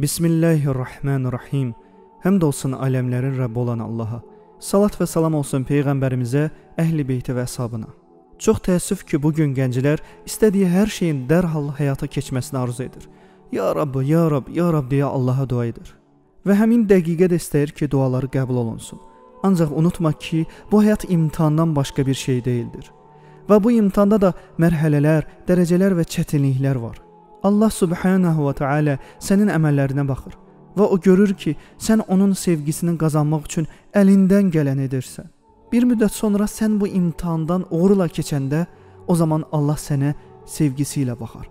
Bismillahirrahmanirrahim. Həm də olsun aləmlərin Rəbbi olan Allaha. Salat və salam olsun Peyğəmbərimizə, əhl-i beyti və əshabına. Çox təəssüf ki, bugün gənclər istədiyi hər şeyin dərhal həyata keçməsini arzu edir. Ya Rabbi, Ya Rabbi, Ya Rabbi deyə Allaha dua edir. Və həmin dəqiqə də istəyir ki, duaları qəbul olunsun. Ancaq unutma ki, bu həyat imtahandan başqa bir şey deyildir. Və bu imtihanda da mərhələlər, dərəcələr və çətinliklər var. Allah Subhanahu və Teala sənin əməllərinə baxır və o görür ki, sən onun sevgisini qazanmaq üçün əlindən gələn edirsən. Bir müddət sonra sən bu imtihandan uğurla keçəndə, o zaman Allah sənə sevgisi ilə baxar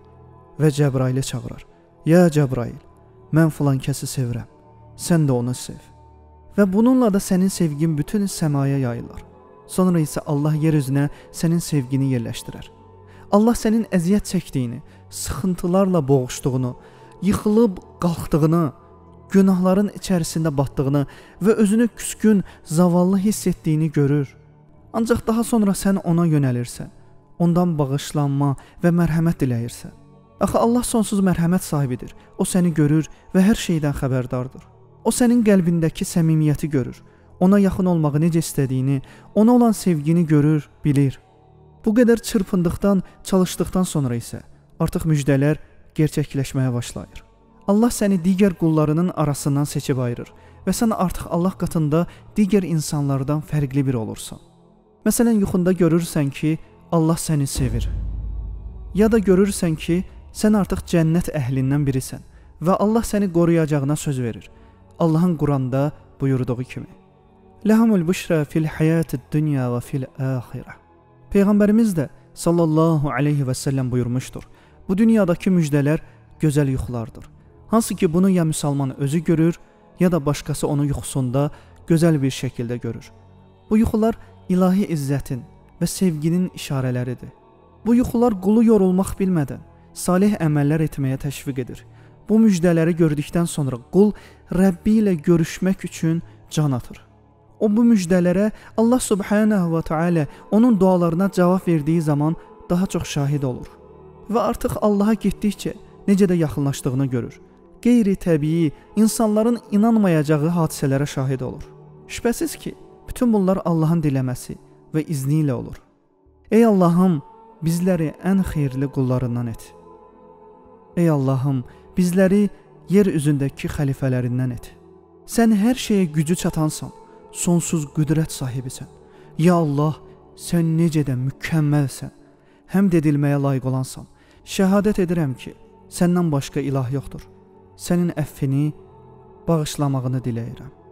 və Cəbrailə çağırar. Ya Cəbrail, mən filan kəsi sevirəm, sən də onu sev. Və bununla da sənin sevgin bütün səmaya yayılır. Sonra isə Allah yer üzünə sənin sevgini yerləşdirər. Allah sənin əziyyət çəkdiyini, sıxıntılarla boğuşduğunu, yıxılıb qalxdığını, günahların içərisində batdığını və özünü küskün, zavallı hiss etdiyini görür. Ancaq daha sonra sən ona yönəlirsən, ondan bağışlanma və mərhəmət diləyirsən. Axı Allah sonsuz mərhəmət sahibidir, o səni görür və hər şeydən xəbərdardır. O sənin qəlbindəki səmimiyyəti görür, ona yaxın olmağı necə istədiyini, ona olan sevgini görür, bilir. Bu qədər çırpındıqdan, çalışdıqdan sonra isə artıq müjdələr gerçəkləşməyə başlayır. Allah səni digər qullarının arasından seçib ayırır və sən artıq Allah qatında digər insanlardan fərqli bir olursan. Məsələn, yuxunda görürsən ki, Allah səni sevir. Ya da görürsən ki, sən artıq cənnət əhlindən birisən və Allah səni qoruyacağına söz verir. Allahın Quranda buyurduğu kimi. Ləhamül büşrə fil həyatı dünyə və fil əxirə. Peyğəmbərimiz də sallallahu aleyhi və səlləm buyurmuşdur. Bu dünyadakı müjdələr gözəl yuxulardır. Hansı ki bunu ya müsəlman özü görür, ya da başqası onu yuxusunda gözəl bir şəkildə görür. Bu yuxular ilahi izzətin və sevginin işarələridir. Bu yuxular qulu yorulmaq bilmədən salih əməllər etməyə təşviq edir. Bu müjdələri gördükdən sonra qul Rəbbi ilə görüşmək üçün can atır. O bu müjdələrə Allah Subhanahu və Teala onun dualarına cavab verdiyi zaman daha çox şahid olur və artıq Allaha getdikcə necə də yaxınlaşdığını görür. Qeyri-təbii, insanların inanmayacağı hadisələrə şahid olur. Şübhəsiz ki, bütün bunlar Allahın diləməsi və izni ilə olur. Ey Allahım, bizləri ən xeyirli qullarından et. Ey Allahım, bizləri yer üzündəki xəlifələrindən et. Sən hər şeyə gücü çatansan, sonsuz qüdrət sahibisən. Ya Allah, sən necə də mükəmməlsən, həm də edilməyə layiq olansan. Şəhadət edirəm ki, səndən başqa ilah yoxdur. Sənin əffini, bağışlamağını diləyirəm.